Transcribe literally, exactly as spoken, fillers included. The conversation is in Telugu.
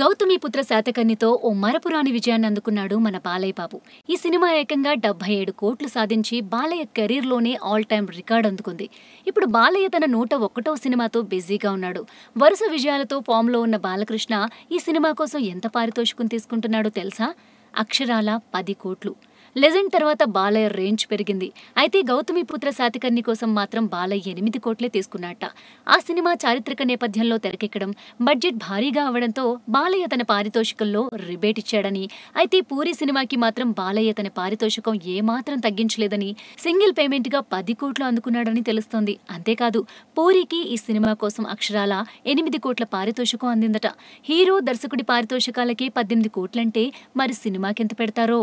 గౌతమి పుత్ర శాతకర్ణితో ఓ మరపురాని విజయాన్ని అందుకున్నాడు మన బాలయ్య బాబు। ఈ సినిమా ఏకంగా డెబ్బై ఏడు కోట్లు సాధించి బాలయ్య కెరీర్ లోనే ఆల్ టైమ్ రికార్డ్ అందుకుంది। ఇప్పుడు బాలయ్య తన నూట ఒకటవ సినిమాతో బిజీగా ఉన్నాడు। వరుస విజయాలతో ఫామ్ లో ఉన్న బాలకృష్ణ ఈ సినిమా కోసం ఎంత పారితోషికం తీసుకుంటున్నాడో తెలుసా? అక్షరాల పది కోట్లు। లెజెండ్ తర్వాత బాలయ్య రేంజ్ పెరిగింది। అయితే గౌతమి పుత్ర శాతకర్ణి కోసం మాత్రం బాలయ్య ఎనిమిది కోట్లే తీసుకున్నట్ట। ఆ సినిమా చారిత్రక నేపథ్యంలో తెరకెక్కడం, బడ్జెట్ భారీగా అవడంతో బాలయ్య తన పారితోషికంలో రిబేట్ ఇచ్చాడని, అయితే పూరి సినిమాకి మాత్రం బాలయ్య తన పారితోషికం ఏమాత్రం తగ్గించలేదని సింగిల్ పేమెంట్గా పది కోట్లు అందుకున్నాడని తెలుస్తోంది। అంతేకాదు పూరికి ఈ సినిమా కోసం అక్షరాల ఎనిమిది కోట్ల పారితోషికం అందిందట। హీరో దర్శకుడి పారితోషికాలకే పద్దెనిమిది కోట్లంటే మరి సినిమాకెంత పెడతారో?